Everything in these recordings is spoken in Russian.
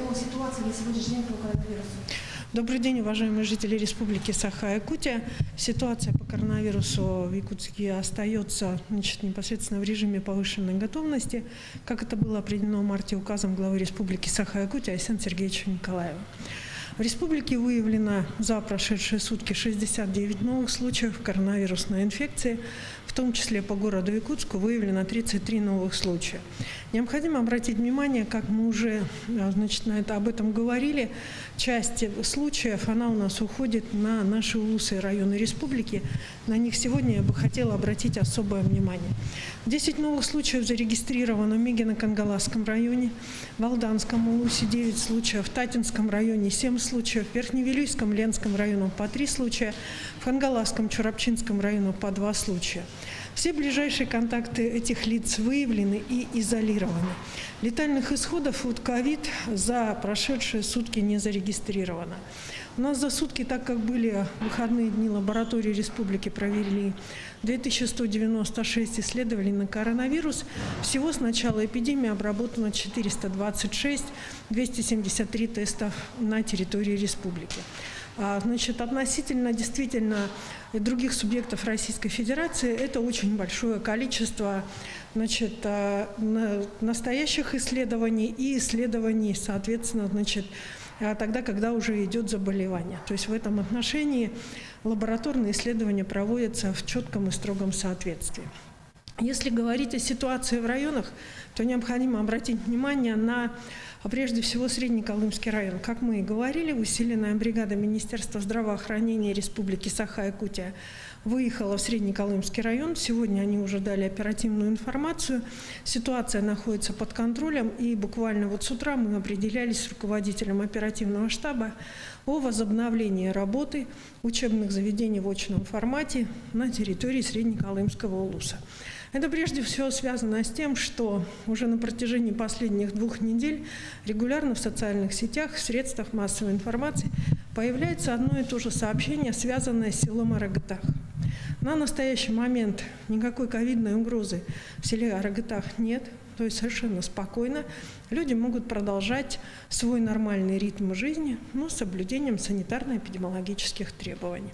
о ситуации на сегодняшний день по коронавирусу. Добрый день, уважаемые жители Республики Саха-Якутия. Ситуация по коронавирусу в Якутске остается, значит, непосредственно в режиме повышенной готовности, как это было определено в марте указом главы Республики Саха-Якутия Айсена Сергеевича Николаева. В республике выявлено за прошедшие сутки 69 новых случаев коронавирусной инфекции, в том числе по городу Якутску выявлено 33 новых случая. Необходимо обратить внимание, как мы уже, значит, об этом говорили, часть случаев она у нас уходит на наши улусы и районы республики. На них сегодня я бы хотела обратить особое внимание. 10 новых случаев зарегистрировано в Мегино-Кангаласском районе, в Алданском улусе 9 случаев, в Татинском районе 7 случаев, в Верхневилюйском, Ленском районах по 3 случая, в Хангаласском, Чурапчинском районах по 2 случая. Все ближайшие контакты этих лиц выявлены и изолированы. Летальных исходов от COVID за прошедшие сутки не зарегистрировано. У нас за сутки, так как были выходные дни, лаборатории республики провели 2196 исследований на коронавирус. Всего с начала эпидемии обработано 426, 273 тестов на территории республики. Значит, относительно действительно других субъектов Российской Федерации это очень большое количество, значит, настоящих исследований и исследований, соответственно, значит, тогда, когда уже идет заболевание. То есть в этом отношении лабораторные исследования проводятся в четком и строгом соответствии. Если говорить о ситуации в районах, то необходимо обратить внимание на, прежде всего, Среднеколымский район. Как мы и говорили, усиленная бригада Министерства здравоохранения Республики Саха-Якутия выехала в Среднеколымский район. Сегодня они уже дали оперативную информацию. Ситуация находится под контролем. И буквально вот с утра мы определялись с руководителем оперативного штаба о возобновлении работы учебных заведений в очном формате на территории Среднеколымского улуса. Это прежде всего связано с тем, что уже на протяжении последних 2 недель регулярно в социальных сетях, в средствах массовой информации появляется одно и то же сообщение, связанное с селом Арагатах. На настоящий момент никакой ковидной угрозы в селе Арагатах нет. То есть совершенно спокойно люди могут продолжать свой нормальный ритм жизни, но с соблюдением санитарно-эпидемиологических требований.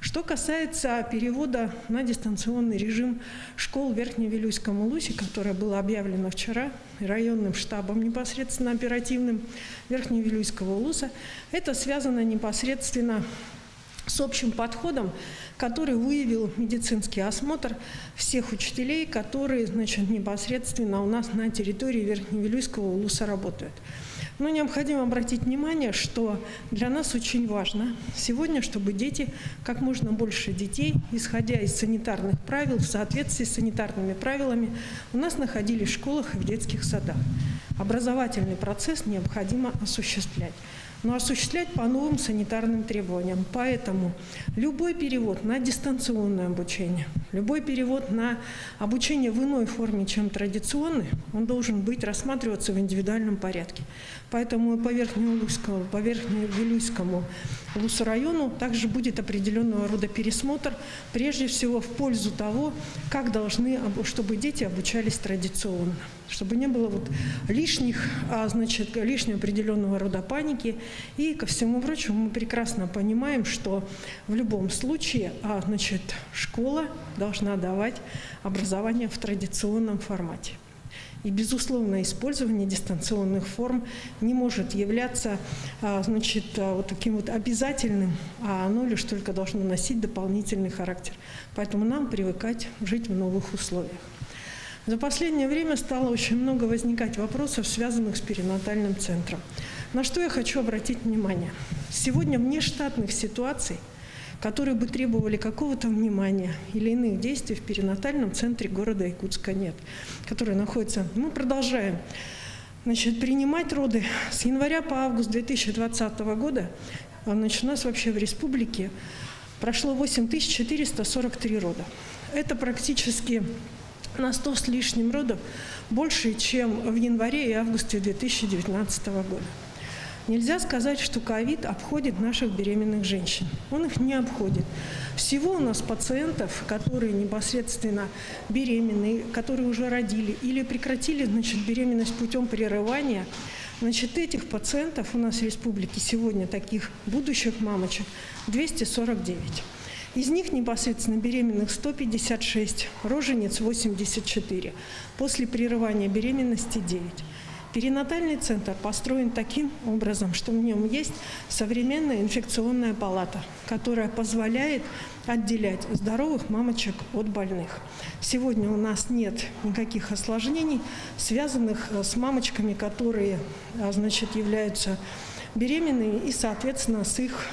Что касается перевода на дистанционный режим школ в Верхневилюйском улусе, которое было объявлено вчера районным штабом непосредственно оперативным Верхневилюйского улуса, это связано непосредственно с общим подходом, который выявил медицинский осмотр всех учителей, которые, значит, непосредственно у нас на территории Верхневилюйского улуса работают. Но необходимо обратить внимание, что для нас очень важно сегодня, чтобы дети, как можно больше детей, исходя из санитарных правил, в соответствии с санитарными правилами, у нас находились в школах и в детских садах. Образовательный процесс необходимо осуществлять. Но осуществлять по новым санитарным требованиям. Поэтому любой перевод на дистанционное обучение, любой перевод на обучение в иной форме, чем традиционный, он должен быть рассматриваться в индивидуальном порядке. Поэтому по Верхневилюйскому улусу-району также будет определенного рода пересмотр, прежде всего в пользу того, как должны, чтобы дети обучались традиционно, чтобы не было вот лишнего определенного рода паники. И, ко всему прочему, мы прекрасно понимаем, что в любом случае школа должна давать образование в традиционном формате. И, безусловно, использование дистанционных форм не может являться вот таким вот обязательным, а оно лишь только должно носить дополнительный характер. Поэтому нам привыкать жить в новых условиях. За последнее время стало очень много возникать вопросов, связанных с перинатальным центром. На что я хочу обратить внимание. Сегодня внештатных ситуаций, которые бы требовали какого-то внимания или иных действий в перинатальном центре города Якутска нет, который находится... Мы продолжаем, значит, принимать роды с января по август 2020 года. Значит, у нас вообще в республике прошло 8443 рода. Это практически... на 100 с лишним родов больше, чем в январе и августе 2019 года. Нельзя сказать, что ковид обходит наших беременных женщин. Он их не обходит. Всего у нас пациентов, которые непосредственно беременны, которые уже родили или прекратили, значит, беременность путем прерывания, Значит, этих пациентов у нас в республике сегодня, таких будущих мамочек, 249. Из них непосредственно беременных 156, рожениц 84, после прерывания беременности 9. Перинатальный центр построен таким образом, что в нем есть современная инфекционная палата, которая позволяет отделять здоровых мамочек от больных. Сегодня у нас нет никаких осложнений, связанных с мамочками, которые, значит, являются беременные и, соответственно, с их,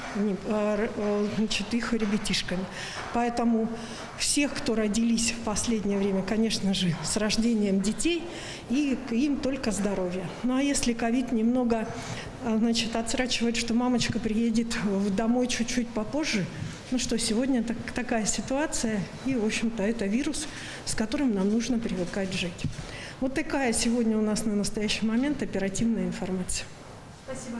значит, их ребятишками. Поэтому всех, кто родились в последнее время, конечно же, с рождением детей, и им только здоровье. Ну а если ковид немного, значит, отсрачивает, что мамочка приедет домой чуть-чуть попозже, ну что, сегодня такая ситуация, и, в общем-то, это вирус, с которым нам нужно привыкать жить. Вот такая сегодня у нас на настоящий момент оперативная информация. Спасибо.